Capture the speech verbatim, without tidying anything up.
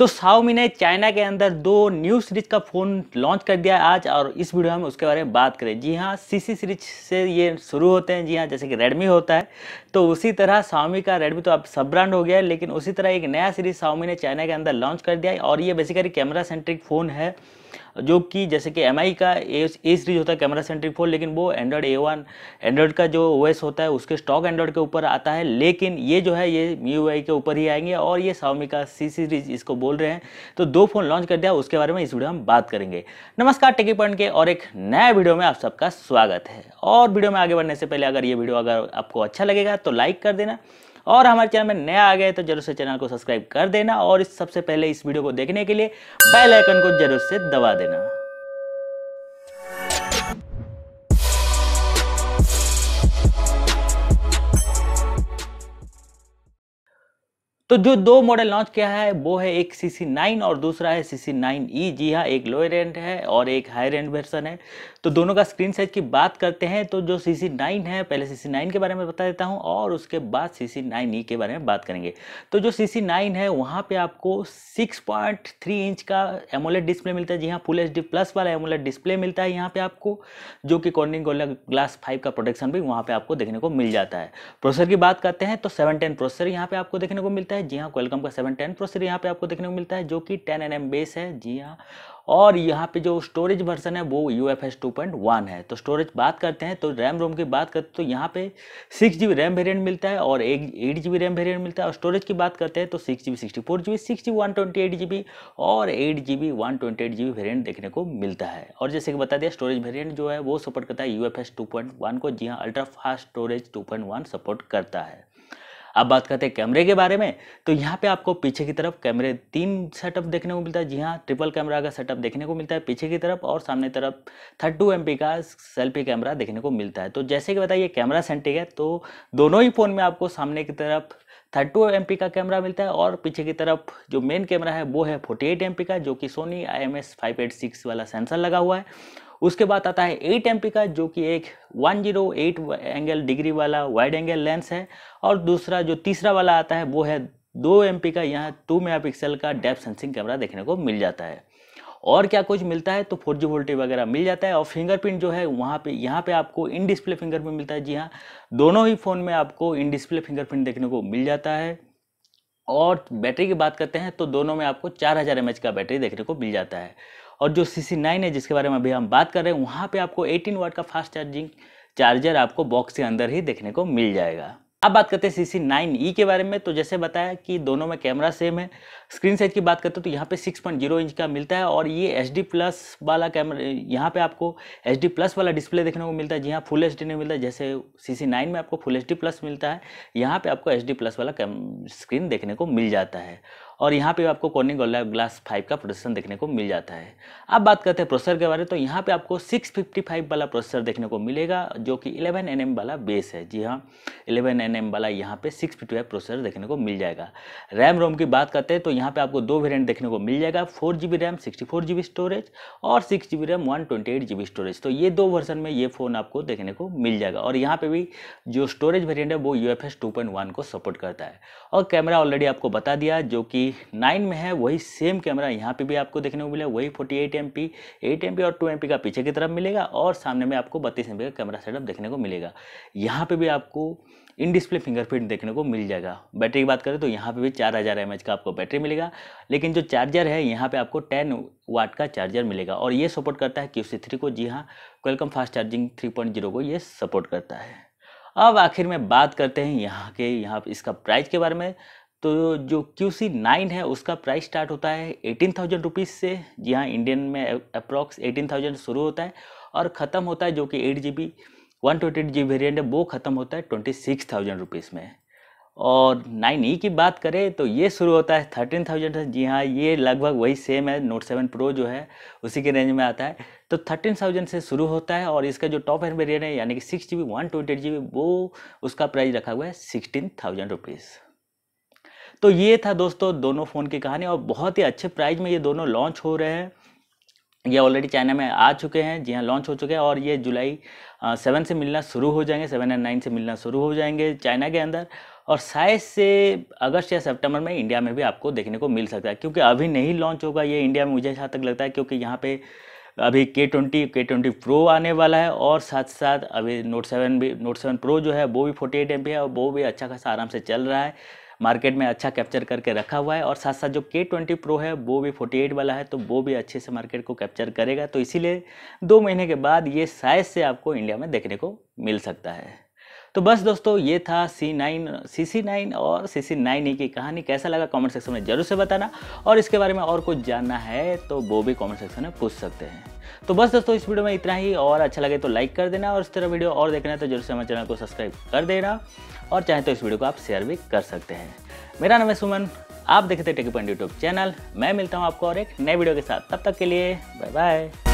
तो Xiaomi ने China के अंदर दो न्यू सीरीज का फ़ोन लॉन्च कर दिया है आज, और इस वीडियो में उसके बारे में बात करें। जी हाँ, सीसी सीरीज से ये शुरू होते हैं। जी हाँ, जैसे कि Redmi होता है तो उसी तरह Xiaomi का Redmi तो अब सब ब्रांड हो गया है, लेकिन उसी तरह एक नया सीरीज Xiaomi ने चाइना के अंदर लॉन्च कर दिया है। और ये बेसिकली कैमरा सेंट्रिक फ़ोन है, जो कि जैसे कि एम आई का ए सीरीज होता है कैमरा सेंट्रिक फ़ोन, लेकिन वो एंड्रॉयड ए वन एंड्रॉयड का जो ओएस होता है उसके स्टॉक एंड्रॉयड के ऊपर आता है, लेकिन ये जो है ये M I U I के ऊपर ही आएंगे। और ये Xiaomi का सी सीरीज इसको बोल रहे हैं। तो दो फ़ोन लॉन्च कर दिया, उसके बारे में इस वीडियो में हम बात करेंगे। नमस्कार, टेकी पॉइंट के और एक नया वीडियो में आप सबका स्वागत है। और वीडियो में आगे बढ़ने से पहले अगर ये वीडियो अगर आपको अच्छा लगेगा तो लाइक कर देना, और हमारे चैनल में नया आ गए तो जरूर से चैनल को सब्सक्राइब कर देना, और इस सबसे पहले इस वीडियो को देखने के लिए बेल आइकन को जरूर से दबा देना। तो जो दो मॉडल लॉन्च किया है वो है एक सी सी नाइन और दूसरा है सी सी नाइन ई। जी हाँ, एक लोअर एंड है और एक हायर एंड वर्सन है। तो दोनों का स्क्रीन साइज की बात करते हैं तो जो सी सी नाइन है, पहले सी सी नाइन के बारे में बता देता हूँ और उसके बाद सी सी नाइन ई के बारे में बात करेंगे। तो जो सी सी नाइन है वहाँ पे आपको सिक्स पॉइंट थ्री इंच का एमोलेड डिस्प्ले मिलता है। जी हाँ, फुल एच डी प्लस वाला एमोलेड डिस्प्ले मिलता है यहाँ पे आपको, जो कि कॉर्निंग ग्लास फाइव का प्रोटेक्शन भी वहाँ पे आपको देखने को मिल जाता है। प्रोसेसर की बात करते हैं तो सेवन टेन प्रोसेसर यहाँ पे आपको देखने को मिलता है। जी हाँ, क्वालकॉम का सेवन टेन प्रोसेसर यहाँ पे आपको देखने को मिलता है, जो कि टेन एन एम बेस है। जी हाँ, और यहाँ पे जो स्टोरेज वर्जन है वो U F S two point one है। तो स्टोरेज बात करते हैं तो रैम रोम की बात करते हैं तो यहाँ पे six G B RAM variant मिलता है और एक eight G B RAM variant मिलता है। और स्टोरेज की बात करते हैं तो six G B sixty four G B six G B one twenty eight G B और eight G B one twenty eight G B variant देखने को मिलता है। और जैसे कि बता दिया, स्टोरेज वेरियंट जो है वो सपोर्ट करता है U F S two point one को। जी हाँ, ultra fast storage two point one support करता है। अब बात करते हैं कैमरे के बारे में तो यहाँ पे आपको पीछे की तरफ कैमरे तीन सेटअप देखने को मिलता है। जी हाँ, ट्रिपल कैमरा का सेटअप देखने को मिलता है पीछे की तरफ, और सामने तरफ थर्टी टू एमपी का सेल्फी कैमरा देखने को मिलता है। तो जैसे कि बताइए कैमरा सेंट्रिक है, तो दोनों ही फ़ोन में आपको सामने की तरफ थर्टी टू एमपी का कैमरा मिलता है और पीछे की तरफ जो मेन कैमरा है वो है फोर्टी एट एमपी का, जो कि Sony I M S five eight six वाला सेंसर लगा हुआ है। उसके बाद आता है एट एमपी का, जो कि एक one zero eight angle degree वाला वाइड एंगल लेंस है। और दूसरा जो तीसरा वाला आता है वो है टू एमपी का, यहाँ टू मेगापिक्सल का डेप्थ सेंसिंग कैमरा देखने को मिल जाता है। और क्या कुछ मिलता है तो फोर जी वोल्टेज वगैरह मिल जाता है। और फिंगरप्रिंट जो है वहाँ पे यहाँ पे आपको इन डिस्प्ले फिंगरप्रिंट मिलता है। जी हाँ, दोनों ही फ़ोन में आपको इन डिस्प्ले फिंगरप्रिंट देखने को मिल जाता है। और बैटरी की बात करते हैं तो दोनों में आपको चार हज़ार एम एच का बैटरी देखने को मिल जाता है। और जो सी सी नाइन है जिसके बारे में अभी हम बात कर रहे हैं, वहाँ पे आपको एटीन वाट का फास्ट चार्जिंग चार्जर आपको बॉक्स के अंदर ही देखने को मिल जाएगा। अब बात करते हैं सी सी नाइन ई के बारे में तो जैसे बताया कि दोनों में कैमरा सेम है। स्क्रीन साइज की बात करते हैं तो यहाँ पे सिक्स पॉइंट जीरो इंच का मिलता है और ये एच डी प्लस वाला कैमरा, यहाँ पे आपको एच डी प्लस वाला डिस्प्ले देखने को मिलता है। जी हाँ, फुल एच डी नहीं मिलता, जैसे सी सी नाइन में आपको फुल एच डी प्लस मिलता है, यहाँ पे आपको एच डी प्लस वाला स्क्रीन देखने को मिल जाता है। और यहाँ पे आपको कॉर्निंग ग्लास फाइव का प्रोसेसर देखने को मिल जाता है। अब बात करते हैं प्रोसेसर के बारे में तो यहाँ पे आपको सिक्स फिफ्टी फाइव वाला प्रोसेसर देखने को मिलेगा, जो कि इलेवन एन एम वाला बेस है। जी हाँ, इलेवन एन एम वाला यहाँ पे सिक्स फिफ्टी फाइव प्रोसेसर देखने को मिल जाएगा। रैम रोम की बात करते हैं तो यहाँ पे आपको दो वेरिएंट देखने को मिल जाएगा, four G B RAM sixty four G B storage और six G B RAM one twenty eight G B storage. तो ये दो वर्जन में ये फ़ोन आपको देखने को मिल जाएगा। और यहाँ पर भी जो स्टोरेज वेरियंट है वो U F S two point one को सपोर्ट करता है। और कैमरा ऑलरेडी आपको बता दिया, जो कि नाइन में है वही सेम कैमरा यहाँ पे भी आपको देखने को मिला, वही forty eight MP, eight MP और टू एमपी का पीछे की तरफ मिलेगा। और सामने में आपको बत्तीस एमपी का कैमरा सेटअप देखने को मिलेगा। यहाँ पे भी आपको इन डिस्प्ले फिंगरप्रिंट देखने को मिल जाएगा। बैटरी की बात करें तो यहाँ पे भी चार हज़ार एम एच का आपको बैटरी मिलेगा, लेकिन जो चार्जर है यहाँ पे आपको टेन वाट का चार्जर मिलेगा। और ये सपोर्ट करता है क्यूसी थ्री को। जी हाँ, Qualcomm fast charging three point zero को ये सपोर्ट करता है। अब आखिर में बात करते हैं यहाँ के यहाँ इसका प्राइस के बारे में तो जो क्यू सी नाइन है उसका प्राइस स्टार्ट होता है एटीन थाउजेंड रुपीज़ से। जी हाँ, इंडियन में अप्रॉक्स एटीन थाउजेंड शुरू होता है और ख़त्म होता है, जो कि eight G B one twenty eight G B variant है वो ख़त्म होता है ट्वेंटी सिक्स थाउजेंड रुपीज़ में। और नाइन ई की बात करें तो ये शुरू होता है थर्टीन थाउजेंड से। जी हाँ, ये लगभग वही सेम है, नोट सेवन प्रो जो है उसी के रेंज में आता है। तो थर्टीन थाउजेंड से शुरू होता है और इसका जो टॉप एंड वेरियंट है यानी कि six G B one twenty eight G B वो उसका प्राइस रखा हुआ है सिक्सटीन थाउजेंड रुपीज़। तो ये था दोस्तों दोनों फ़ोन की कहानी, और बहुत ही अच्छे प्राइस में ये दोनों लॉन्च हो रहे हैं। ये ऑलरेडी चाइना में आ चुके हैं। जी हाँ, लॉन्च हो चुके हैं और ये जुलाई सेवन से मिलना शुरू हो जाएंगे, सेवन एंड नाइन से मिलना शुरू हो जाएंगे चाइना के अंदर। और शायद से अगस्त या सितंबर में इंडिया में भी आपको देखने को मिल सकता है, क्योंकि अभी नहीं लॉन्च होगा ये इंडिया में, मुझे जहाँ तक लगता है, क्योंकि यहाँ पे अभी K twenty, K twenty pro आने वाला है और साथ साथ अभी नोट सेवन भी, नोट सेवन प्रो जो है वो भी अड़तालीस एम पी है और वो भी अच्छा खासा आराम से चल रहा है, मार्केट में अच्छा कैप्चर करके रखा हुआ है। और साथ साथ जो K ट्वेंटी प्रो है वो भी अड़तालीस वाला है, तो वो भी अच्छे से मार्केट को कैप्चर करेगा। तो इसीलिए दो महीने के बाद ये साइज से आपको इंडिया में देखने को मिल सकता है। तो बस दोस्तों ये था C nine, C C nine और C C नाइन E की कहानी। कैसा लगा कमेंट सेक्शन में ज़रूर से बताना, और इसके बारे में और कुछ जानना है तो वो भी कमेंट सेक्शन में पूछ सकते हैं। तो बस दोस्तों इस वीडियो में इतना ही, और अच्छा लगे तो लाइक कर देना, और इस तरह वीडियो और देखना है तो जरूर से हमारे चैनल को सब्सक्राइब कर देना, और चाहे तो इस वीडियो को आप शेयर भी कर सकते हैं। मेरा नाम है सुमन, आप देखते हैं टेकी पॉइंट यूट्यूब चैनल। मैं मिलता हूँ आपको और एक नए वीडियो के साथ, तब तक के लिए बाय बाय।